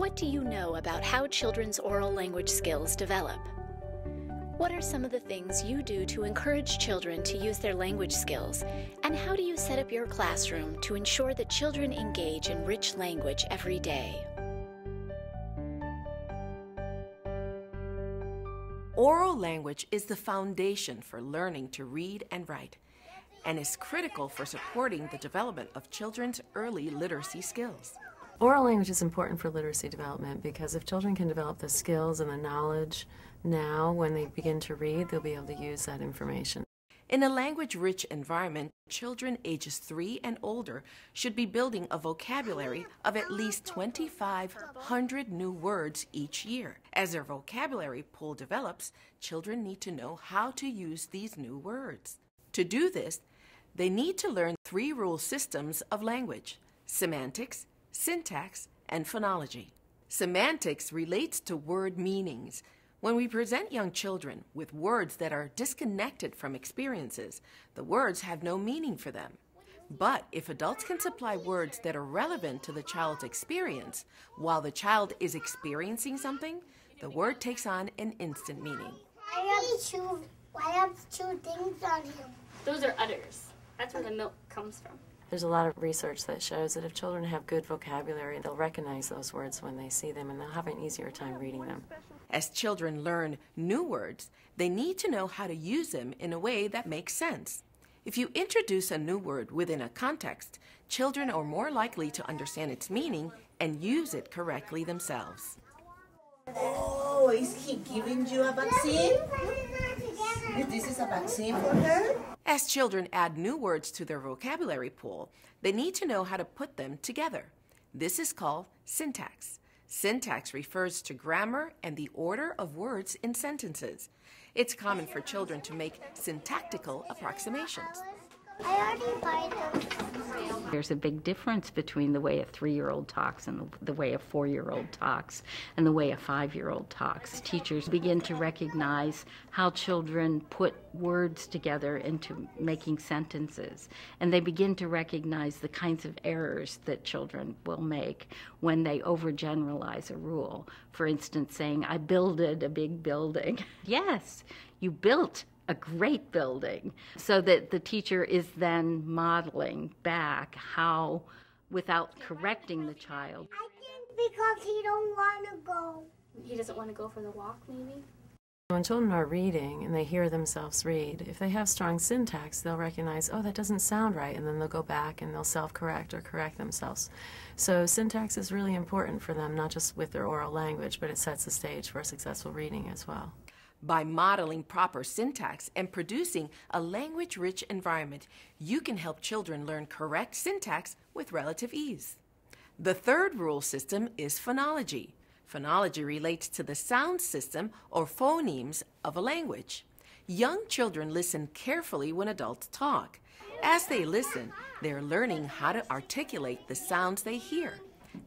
What do you know about how children's oral language skills develop? What are some of the things you do to encourage children to use their language skills, and how do you set up your classroom to ensure that children engage in rich language every day? Oral language is the foundation for learning to read and write, and is critical for supporting the development of children's early literacy skills. Oral language is important for literacy development because if children can develop the skills and the knowledge now, when they begin to read, they'll be able to use that information. In a language-rich environment, children ages 3 and older should be building a vocabulary of at least 2,500 new words each year. As their vocabulary pool develops, children need to know how to use these new words. To do this, they need to learn 3 rule systems of language: semantics, syntax, and phonology. Semantics relates to word meanings. When we present young children with words that are disconnected from experiences, the words have no meaning for them. But if adults can supply words that are relevant to the child's experience, while the child is experiencing something, the word takes on an instant meaning. I have two things on you. Those are udders. That's where the milk comes from. There's a lot of research that shows that if children have good vocabulary, they'll recognize those words when they see them, and they'll have an easier time reading them. As children learn new words, they need to know how to use them in a way that makes sense. If you introduce a new word within a context, children are more likely to understand its meaning and use it correctly themselves. Oh, is he giving you a vaccine? This is a vaccine for her? As children add new words to their vocabulary pool, they need to know how to put them together. This is called syntax. Syntax refers to grammar and the order of words in sentences. It's common for children to make syntactical approximations. I already buy them. There's a big difference between the way a 3-year-old talks and the way a 4-year-old talks and the way a 5-year-old talks. Teachers begin to recognize how children put words together into making sentences, and they begin to recognize the kinds of errors that children will make when they overgeneralize a rule. For instance, saying, I builded a big building. Yes, you built a great building, so that the teacher is then modeling back how, without correcting the child. I think because he don't want to go. He doesn't want to go for the walk, maybe? When children are reading and they hear themselves read, if they have strong syntax, they'll recognize, oh, that doesn't sound right, and then they'll go back and they'll self-correct or correct themselves. So syntax is really important for them, not just with their oral language, but it sets the stage for successful reading as well. By modeling proper syntax and producing a language-rich environment, you can help children learn correct syntax with relative ease. The third rule system is phonology. Phonology relates to the sound system or phonemes of a language. Young children listen carefully when adults talk. As they listen, they're learning how to articulate the sounds they hear.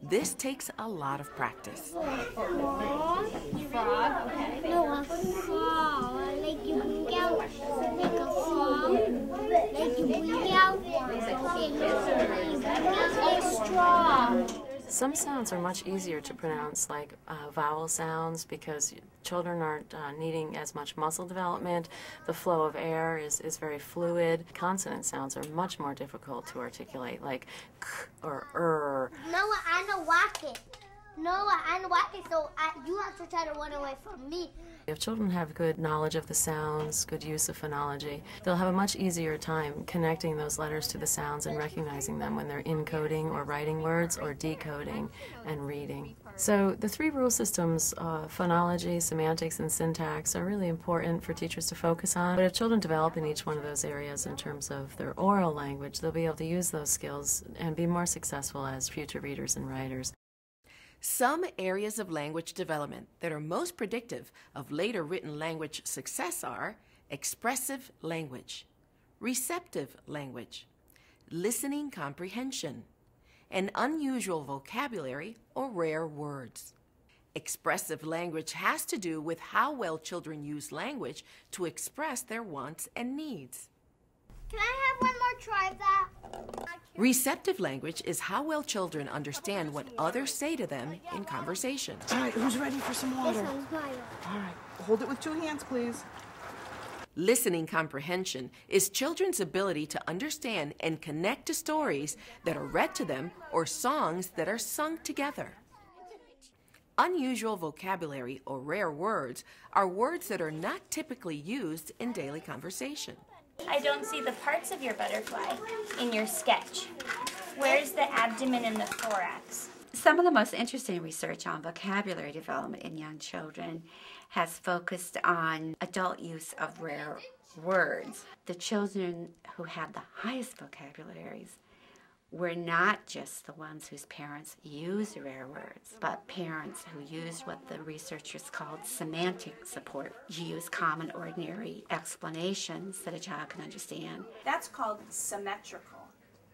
This takes a lot of practice. Some sounds are much easier to pronounce, like vowel sounds, because children aren't needing as much muscle development. The flow of air is very fluid. Consonant sounds are much more difficult to articulate, like k or r. Noah, I know what it. Noah, I know what it, so you have to try to run away from me. If children have good knowledge of the sounds, good use of phonology, they'll have a much easier time connecting those letters to the sounds and recognizing them when they're encoding or writing words or decoding and reading. So the 3 rule systems, phonology, semantics, and syntax, are really important for teachers to focus on. But if children develop in each one of those areas in terms of their oral language, they'll be able to use those skills and be more successful as future readers and writers. Some areas of language development that are most predictive of later written language success are expressive language, receptive language, listening comprehension, an unusual vocabulary or rare words. Expressive language has to do with how well children use language to express their wants and needs. Can I have one more try of that? Receptive language is how well children understand what others say to them in conversation. All right, who's ready for some water? All right, hold it with two hands, please. Listening comprehension is children's ability to understand and connect to stories that are read to them or songs that are sung together. Unusual vocabulary or rare words are words that are not typically used in daily conversation. I don't see the parts of your butterfly in your sketch. Where's the abdomen and the thorax? Some of the most interesting research on vocabulary development in young children has focused on adult use of rare words. The children who had the highest vocabularies were not just the ones whose parents used rare words, but parents who used what the researchers called semantic support. You use common, ordinary explanations that a child can understand. That's called symmetrical.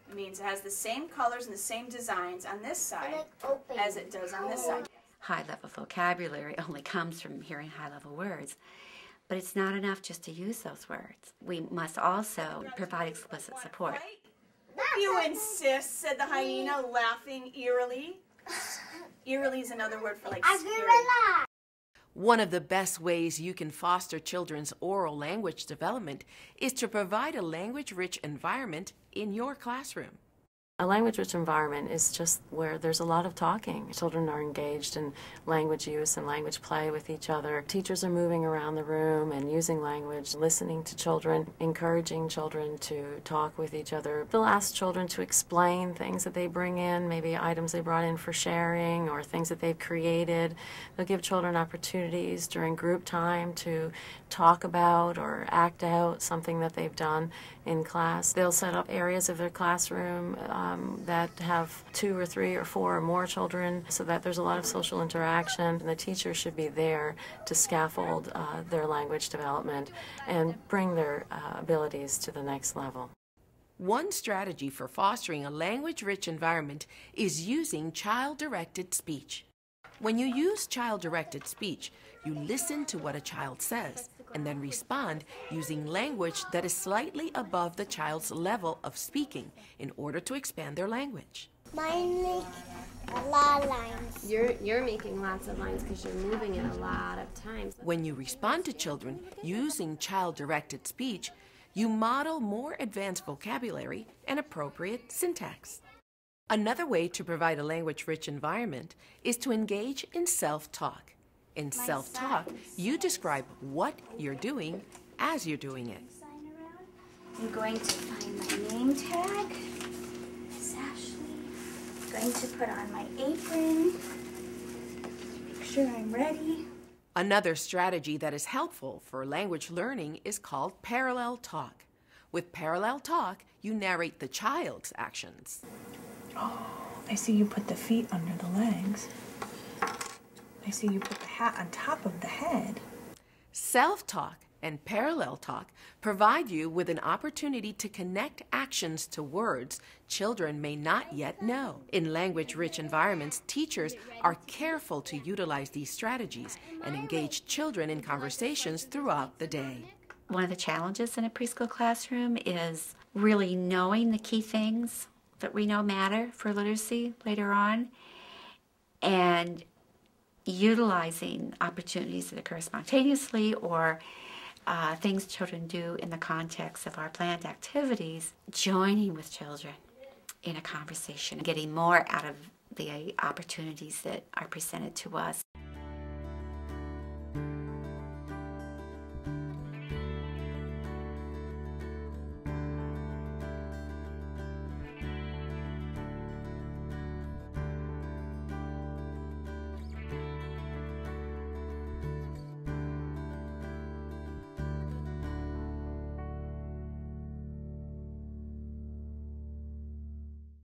It means it has the same colors and the same designs on this side as it does on this side. High-level vocabulary only comes from hearing high-level words, but it's not enough just to use those words. We must also provide explicit support. You insist, said the hyena, laughing eerily. Eerily is another word for like scary. One of the best ways you can foster children's oral language development is to provide a language-rich environment in your classroom. A language-rich environment is just where there's a lot of talking. Children are engaged in language use and language play with each other. Teachers are moving around the room and using language, listening to children, encouraging children to talk with each other. They'll ask children to explain things that they bring in, maybe items they brought in for sharing or things that they've created. They'll give children opportunities during group time to talk about or act out something that they've done in class. They'll set up areas of their classroom that have 2 or 3 or 4 or more children so that there's a lot of social interaction, and the teacher should be there to scaffold their language development and bring their abilities to the next level. One strategy for fostering a language-rich environment is using child-directed speech. When you use child-directed speech, you listen to what a child says and then respond using language that is slightly above the child's level of speaking in order to expand their language. Mine make a lot of lines. You're making lots of lines because you're moving it a lot of times. When you respond to children using child-directed speech, you model more advanced vocabulary and appropriate syntax. Another way to provide a language-rich environment is to engage in self-talk. In self-talk, you describe what you're doing as you're doing it. I'm going to find my name tag. It's Ashley. I'm going to put on my apron. Make sure I'm ready. Another strategy that is helpful for language learning is called parallel talk. With parallel talk, you narrate the child's actions. Oh, I see you put the feet under the legs. I see you put the hat on top of the head. Self-talk and parallel talk provide you with an opportunity to connect actions to words children may not yet know. In language-rich environments, teachers are careful to utilize these strategies and engage children in conversations throughout the day. One of the challenges in a preschool classroom is really knowing the key things that we know matter for literacy later on, and utilizing opportunities that occur spontaneously or things children do in the context of our planned activities, joining with children in a conversation, getting more out of the opportunities that are presented to us.